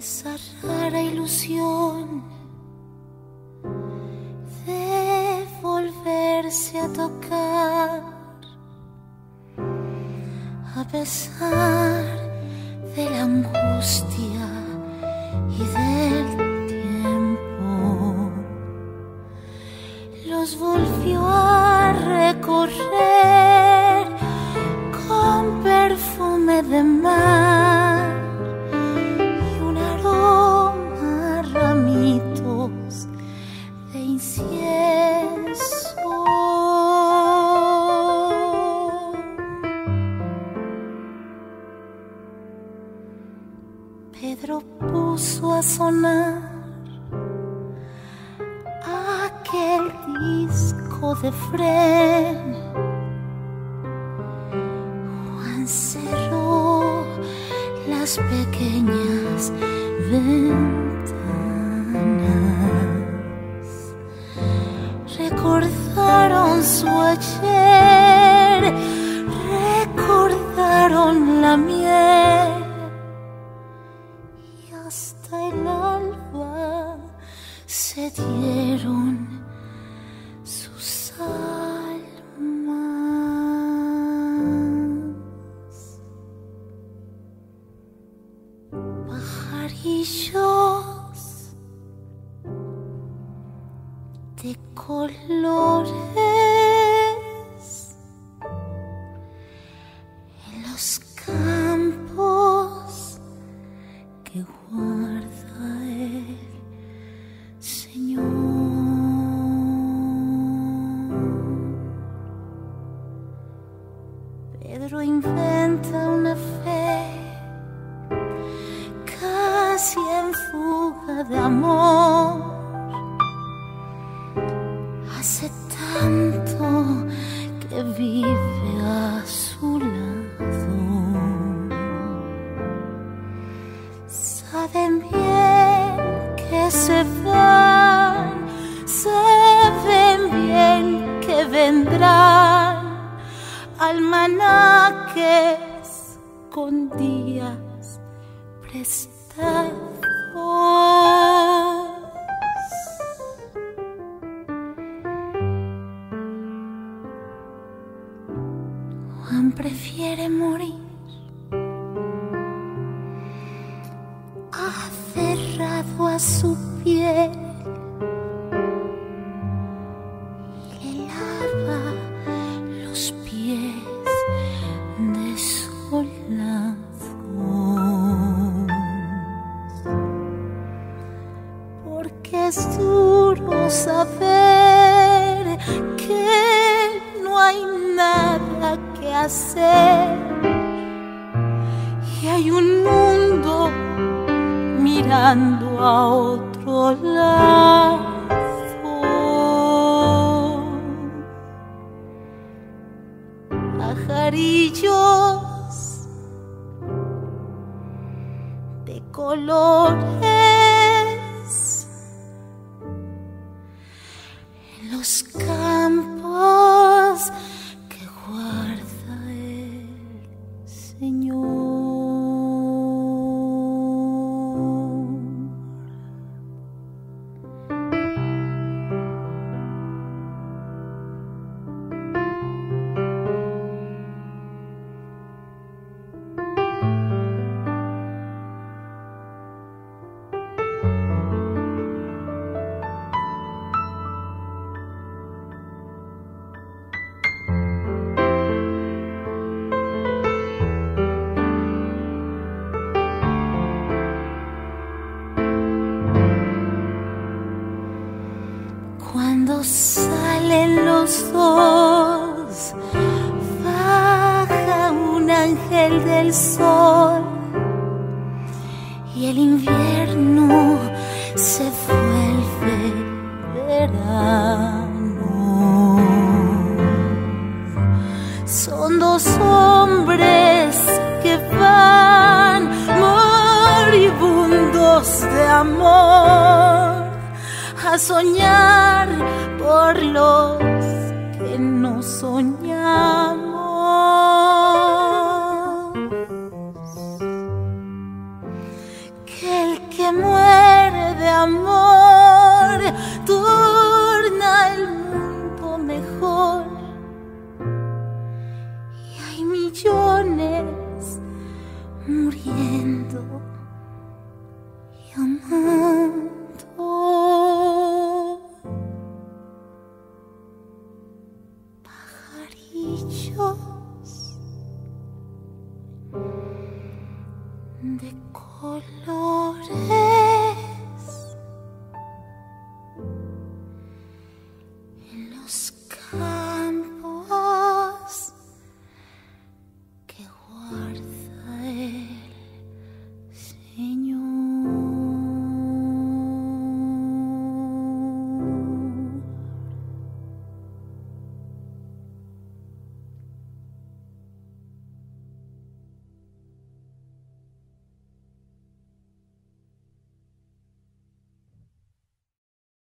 esa rara ilusión de volverse a tocar, a pesar de la angustia y del tiempo, los volvió a recorrer con perfume de mar y un aroma a ramitos de incienso. Pedro puso a sonar aquel disco de Fren. Juan cerró las pequeñas ventanas. Recordaron su ayer, recordaron la miel. Hasta el alba se dieron sus almas. Pajarillos de colores en los campos que guarda el Señor. Pedro inventa una fe casi en fuga de amor. Hace tanto que vive a su lado. Saben bien que se van, saben bien que vendrán almanaques con días prestados. Juan prefiere morir aferrado a su piel, le lava los pies desolados, porque es duro saber que no hay nada que hacer y hay un mundo mirando a otro lado. Pajarillos de colores en los campos que guarda el Señor. Cuando salen los dos, baja un ángel del sol y el invierno se vuelve verano. Son dos hombres que van moribundos de amor a soñar por los que no soñamos, que el ojillos de color.